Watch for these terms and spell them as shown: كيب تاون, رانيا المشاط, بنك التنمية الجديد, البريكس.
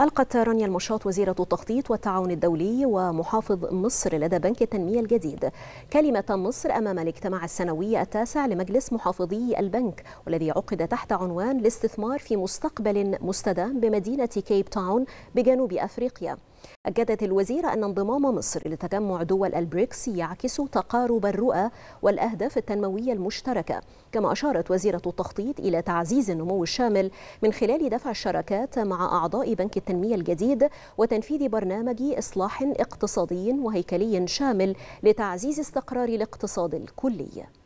ألقت رانيا المشاط وزيرة التخطيط والتعاون الدولي ومحافظ مصر لدى بنك التنمية الجديد كلمة مصر أمام الاجتماع السنوي التاسع لمجلس محافظي البنك، والذي عقد تحت عنوان الاستثمار في مستقبل مستدام بمدينة كيب تاون بجنوب أفريقيا. أكدت الوزيرة أن انضمام مصر لتجمع دول البريكس يعكس تقارب الرؤى والأهداف التنموية المشتركة، كما أشارت وزيرة التخطيط إلى تعزيز النمو الشامل من خلال دفع الشراكات مع أعضاء بنك التنمية الجديد وتنفيذ برنامج إصلاح اقتصادي وهيكلي شامل لتعزيز استقرار الاقتصاد الكلي.